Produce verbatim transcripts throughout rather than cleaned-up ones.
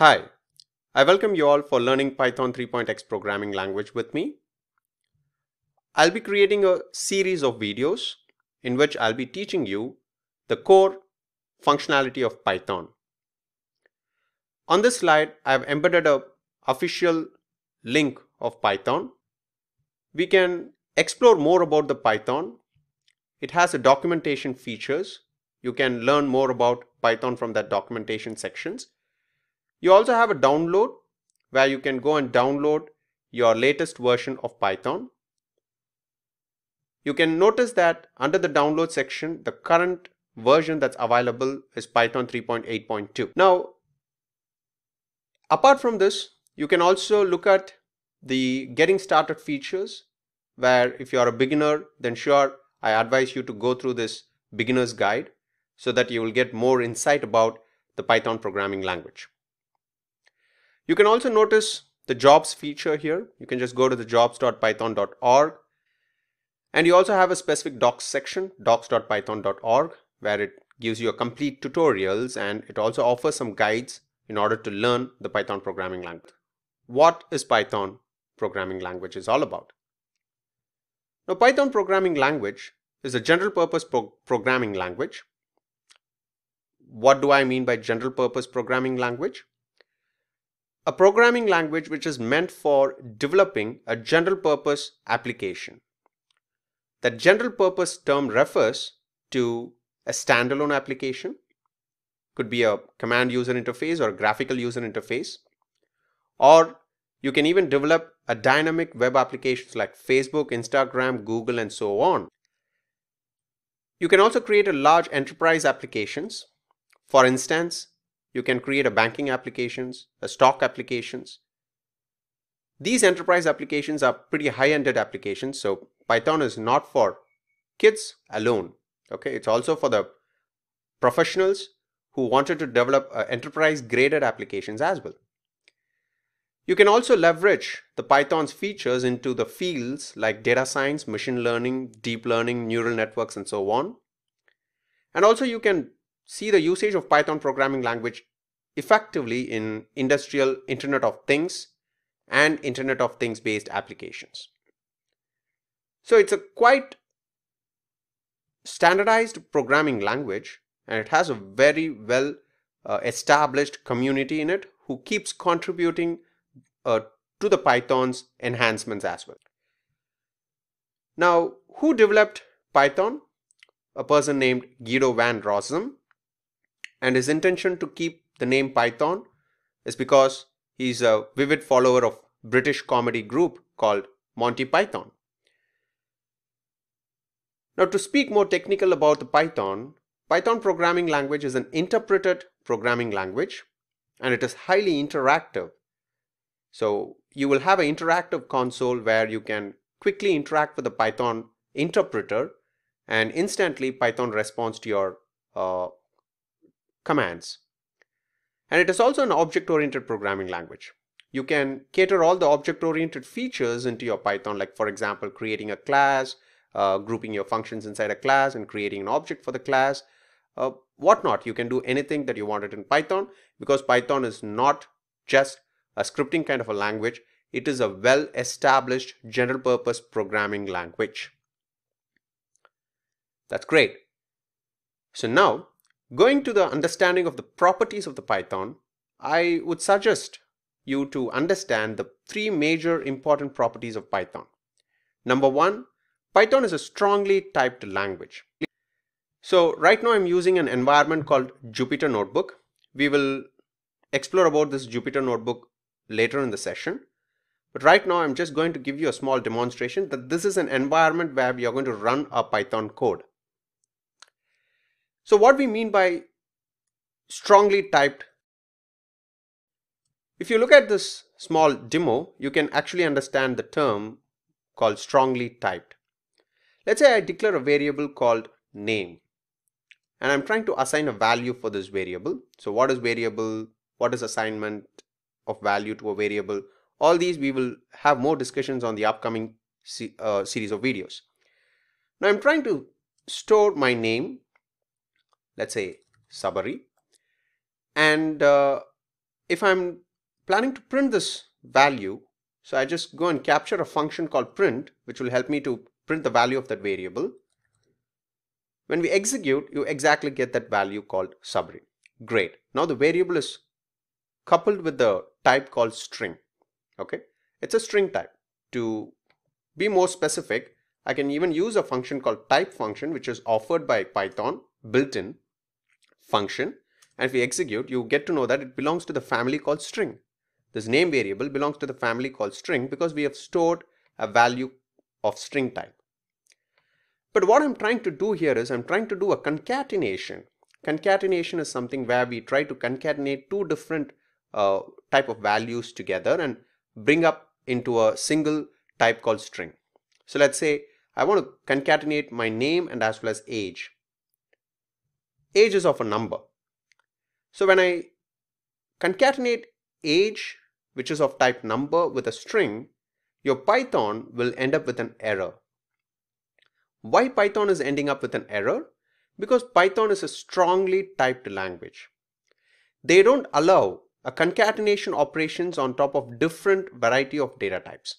Hi, I welcome you all for learning Python three point x programming language with me. I'll be creating a series of videos in which I'll be teaching you the core functionality of Python. On this slide, I've embedded an official link of Python. We can explore more about the Python. It has a documentation features. You can learn more about Python from that documentation sections. You also have a download where you can go and download your latest version of Python. You can notice that under the download section, the current version that's available is Python three point eight point two. Now, apart from this, you can also look at the getting started features where if you're a beginner, then sure, I advise you to go through this beginner's guide so that you will get more insight about the Python programming language. You can also notice the jobs feature here. You can just go to the jobs dot python dot org, and you also have a specific docs section, docs dot python dot org, where it gives you a complete tutorials, and it also offers some guides in order to learn the Python programming language. What is Python programming language is all about? Now, Python programming language is a general purpose pro programming language. What do I mean by general purpose programming language? A programming language which is meant for developing a general purpose application. That general purpose term refers to a standalone application. Could be a command user interface or a graphical user interface. Or you can even develop a dynamic web applications like Facebook, Instagram, Google, and so on. You can also create a large enterprise applications. For instance, you can create a banking applications, a stock applications. These enterprise applications are pretty high-ended applications. So Python is not for kids alone. Okay, it's also for the professionals who wanted to develop uh, enterprise-graded applications as well. You can also leverage the Python's features into the fields like data science, machine learning, deep learning, neural networks, and so on. And also you can see the usage of Python programming language effectively in industrial Internet of Things and Internet of Things based applications. So it's a quite standardized programming language, and it has a very well uh, established community in it who keeps contributing uh, to the Python's enhancements as well. Now, who developed Python? A person named Guido van Rossum. And his intention to keep the name Python is because he's a vivid follower of British comedy group called Monty Python. Now, to speak more technical about the Python, Python programming language is an interpreted programming language, and it is highly interactive. So you will have an interactive console where you can quickly interact with the Python interpreter, and instantly Python responds to your uh, commands. And it is also an object-oriented programming language. You can cater all the object-oriented features into your Python, like for example, creating a class, uh, grouping your functions inside a class, and creating an object for the class, uh, whatnot. You can do anything that you wanted in Python, because Python is not just a scripting kind of a language. It is a well-established general-purpose programming language. That's great. So now, going to the understanding of the properties of the Python, I would suggest you to understand the three major important properties of Python. Number one, Python is a strongly typed language. So right now I'm using an environment called Jupyter Notebook. We will explore about this Jupyter Notebook later in the session. But right now I'm just going to give you a small demonstration that this is an environment where we are going to run our Python code. So what we mean by strongly typed, if you look at this small demo, you can actually understand the term called strongly typed. Let's say I declare a variable called name, and I'm trying to assign a value for this variable. So what is variable? What is assignment of value to a variable? All these we will have more discussions on the upcoming se- uh, series of videos. Now I'm trying to store my name. Let's say Sabari, and uh, if I'm planning to print this value, so I just go and capture a function called print, which will help me to print the value of that variable. When we execute, you exactly get that value called subring. Great. Now the variable is coupled with the type called string. Okay, it's a string type. To be more specific, I can even use a function called type function, which is offered by Python, built-in function. And if we execute, you get to know that it belongs to the family called string. This name variable belongs to the family called string because we have stored a value of string type. But what I'm trying to do here is I'm trying to do a concatenation. Concatenation is something where we try to concatenate two different uh, type of values together and bring up into a single type called string. So let's say I want to concatenate my name and as well as age. Age is of a number. So when I concatenate age, which is of type number, with a string, your Python will end up with an error. Why Python is ending up with an error? Because Python is a strongly typed language. They don't allow a concatenation operations on top of different variety of data types.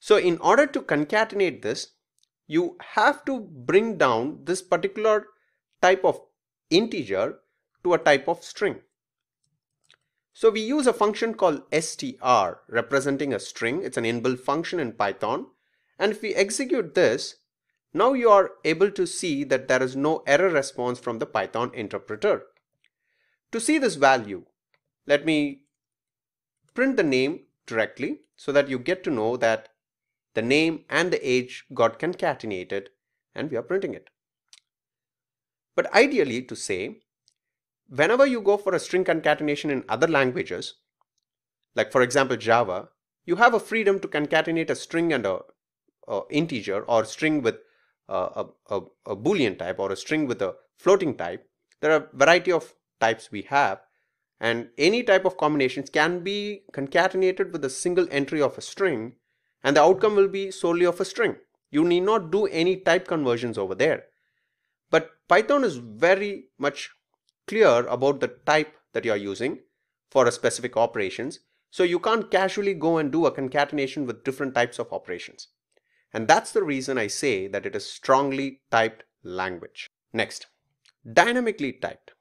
So in order to concatenate this, you have to bring down this particular type of integer to a type of string. So we use a function called str representing a string. It's an inbuilt function in Python. And if we execute this, now you are able to see that there is no error response from the Python interpreter. To see this value, let me print the name directly so that you get to know that the name and the age got concatenated and we are printing it. But ideally, to say, whenever you go for a string concatenation in other languages, like for example Java, you have a freedom to concatenate a string and a, a integer, or a string with a, a, a boolean type, or a string with a floating type. There are a variety of types we have, and any type of combinations can be concatenated with a single entry of a string, and the outcome will be solely of a string. You need not do any type conversions over there. But Python is very much clear about the type that you are using for a specific operations, so you can't casually go and do a concatenation with different types of operations. And that's the reason I say that it is strongly typed language. Next, dynamically typed.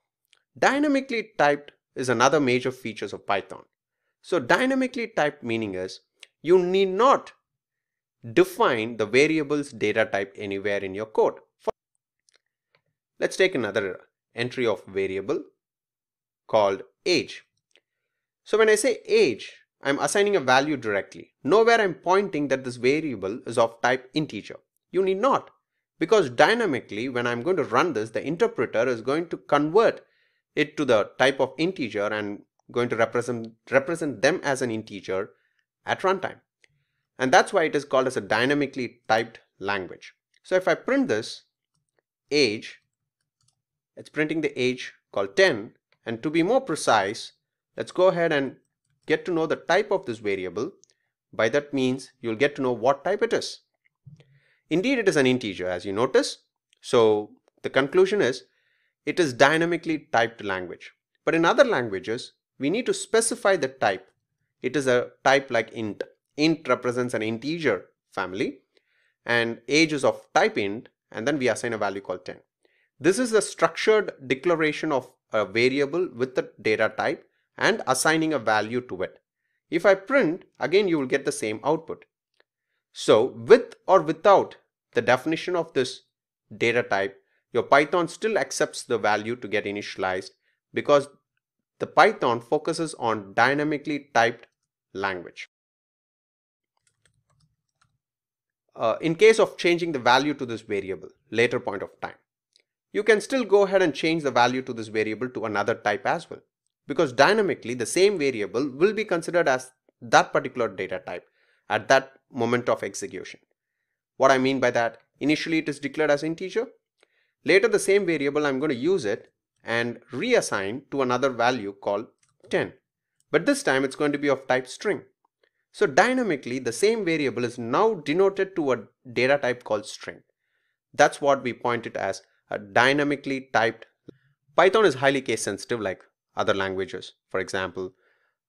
Dynamically typed is another major feature of Python. So dynamically typed meaning is you need not define the variable's data type anywhere in your code. For Let's take another entry of variable called age. So when I say age, I'm assigning a value directly. Nowhere I'm pointing that this variable is of type integer. You need not, because dynamically when I'm going to run this, the interpreter is going to convert it to the type of integer and going to represent, represent them as an integer at runtime. And that's why it is called as a dynamically typed language. So if I print this age, it's printing the age called ten, and to be more precise, let's go ahead and get to know the type of this variable. By that means, you'll get to know what type it is. Indeed, it is an integer, as you notice. So the conclusion is, it is dynamically typed language. But in other languages, we need to specify the type. It is a type like int. Int represents an integer family, and age is of type int, and then we assign a value called ten. This is the structured declaration of a variable with the data type and assigning a value to it. If I print, again you will get the same output. So with or without the definition of this data type, your Python still accepts the value to get initialized, because the Python focuses on dynamically typed language. Uh, in case of changing the value to this variable later point of time, you can still go ahead and change the value to this variable to another type as well, because dynamically the same variable will be considered as that particular data type at that moment of execution. What I mean by that, initially it is declared as integer. Later the same variable, I'm going to use it and reassign to another value called ten. But this time it's going to be of type string. So dynamically the same variable is now denoted to a data type called string. That's what we point it as a dynamically typed. Python is highly case sensitive, like other languages. For example,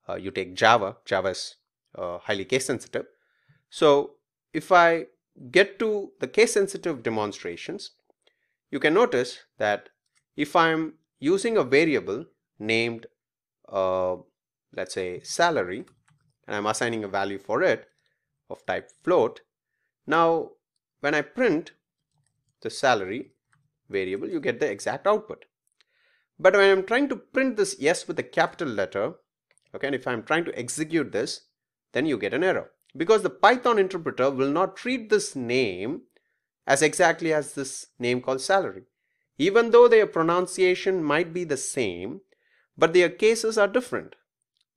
uh, you take Java. Java is uh, highly case sensitive. So if I get to the case sensitive demonstrations, you can notice that if I'm using a variable named uh, let's say salary, and I'm assigning a value for it of type float, now when I print the salary variable, you get the exact output. But when I'm trying to print this yes with a capital letter, okay, and if I'm trying to execute this, then you get an error, because the Python interpreter will not treat this name as exactly as this name called salary, even though their pronunciation might be the same, but their cases are different.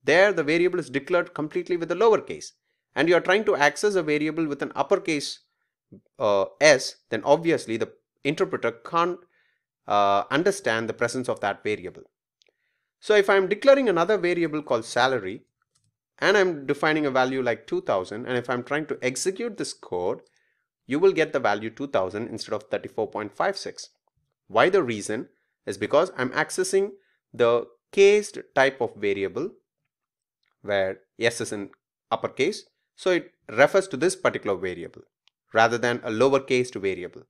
There the variable is declared completely with a lowercase, and you are trying to access a variable with an uppercase uh, s, then obviously the interpreter can't uh, understand the presence of that variable. So if I'm declaring another variable called salary, and I'm defining a value like two thousand, and if I'm trying to execute this code, you will get the value two thousand instead of thirty-four point five six. Why? The reason is because I'm accessing the cased type of variable where s is in uppercase, so it refers to this particular variable rather than a lowercase variable.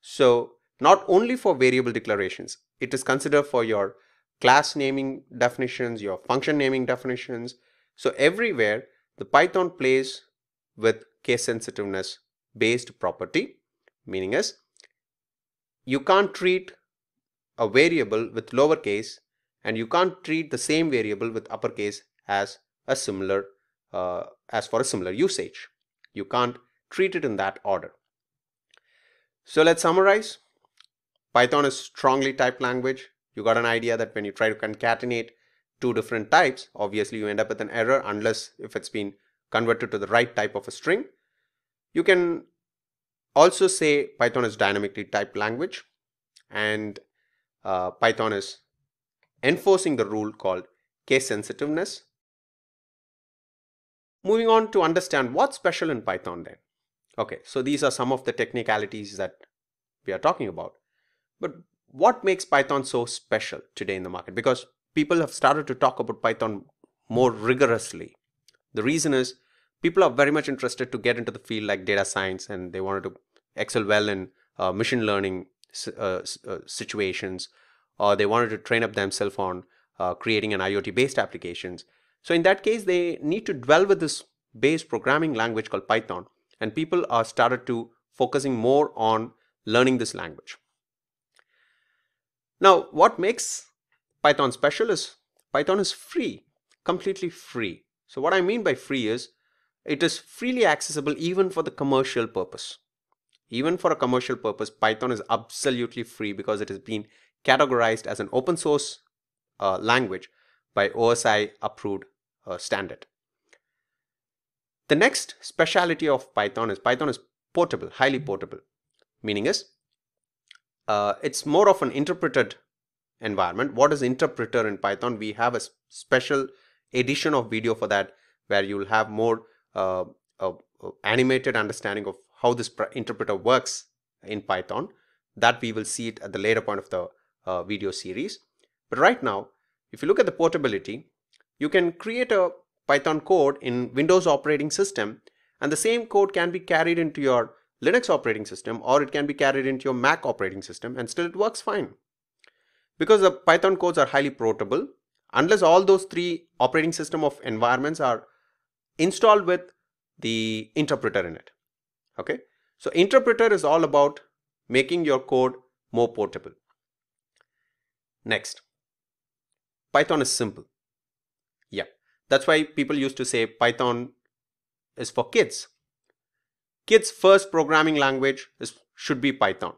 So not only for variable declarations, it is considered for your class naming definitions, your function naming definitions. So everywhere the Python plays with case sensitiveness based property, meaning is you can't treat a variable with lowercase, and you can't treat the same variable with uppercase as a similar uh, as for a similar usage. You can't treat it in that order. So let's summarize. Python is strongly typed language. You got an idea that when you try to concatenate two different types, obviously you end up with an error unless if it's been converted to the right type of a string. You can also say Python is dynamically typed language, and uh, Python is enforcing the rule called case sensitiveness. Moving on to understand what's special in Python then. Okay, so these are some of the technicalities that we are talking about. But what makes Python so special today in the market? Because people have started to talk about Python more rigorously. The reason is people are very much interested to get into the field like data science, and they wanted to excel well in uh, machine learning uh, uh, situations, or they wanted to train up themselves on uh, creating an IoT based applications. So in that case, they need to dwell with this base programming language called Python, and people are started to focusing more on learning this language. Now, what makes Python special is Python is free, completely free. So what I mean by free is it is freely accessible even for the commercial purpose. Even for a commercial purpose, Python is absolutely free because it has been categorized as an open source uh, language by O S I approved uh, standard. The next speciality of Python is Python is portable, highly portable, meaning is uh, it's more of an interpreted environment. What is interpreter in Python? We have a special edition of video for that, where you will have more uh, uh, animated understanding of how this interpreter works in Python. That we will see it at the later point of the uh, video series. But right now, if you look at the portability, you can create a Python code in Windows operating system, and the same code can be carried into your Linux operating system, or it can be carried into your Mac operating system, and still it works fine. Because the Python codes are highly portable, unless all those three operating system of environments are installed with the interpreter in it. Okay, so interpreter is all about making your code more portable. Next, Python is simple. Yeah, that's why people used to say Python is for kids. Kids' first programming language is should be Python.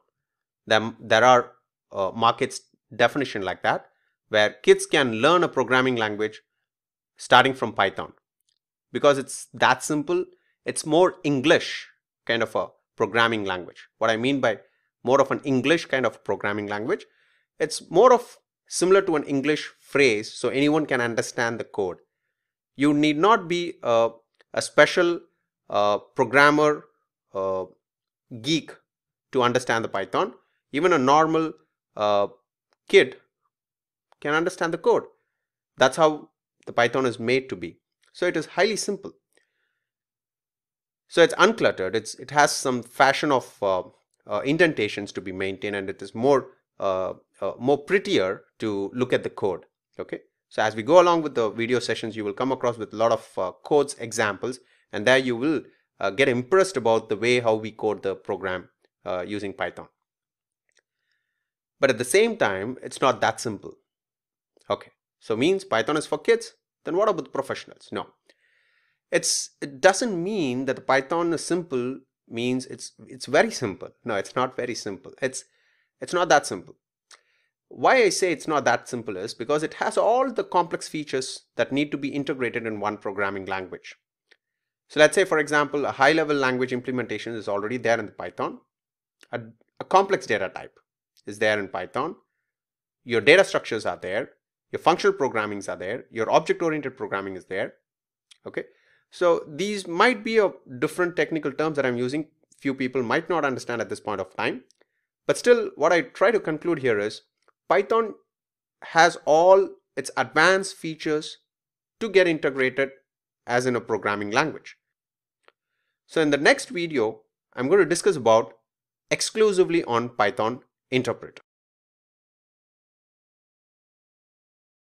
There, there are uh, markets definition like that, where kids can learn a programming language starting from Python, because it's that simple. It's more English kind of a programming language. What I mean by more of an English kind of programming language, it's more of similar to an English phrase, so anyone can understand the code. You need not be a, a special uh, programmer uh, geek to understand the Python. Even a normal uh, kid can understand the code. That's how the Python is made to be. So it is highly simple. So it's uncluttered. It's it has some fashion of uh, uh, indentations to be maintained, and it is more uh, uh, more prettier to look at the code. Okay. So as we go along with the video sessions, you will come across with a lot of uh, codes examples, and there you will uh, get impressed about the way how we code the program uh, using Python. But at the same time, it's not that simple. Okay. So means Python is for kids. Then what about professionals? No. It's, it doesn't mean that the Python is simple means it's it's very simple. No, it's not very simple. It's it's not that simple. Why I say it's not that simple is because it has all the complex features that need to be integrated in one programming language. So let's say, for example, a high-level language implementation is already there in Python. A, a complex data type is there in Python. Your data structures are there. Your functional programmings are there. Your object-oriented programming is there. Okay. So these might be of different technical terms that I'm using. Few people might not understand at this point of time. But still, what I try to conclude here is Python has all its advanced features to get integrated as in a programming language. So in the next video, I'm going to discuss about exclusively on Python interpreter.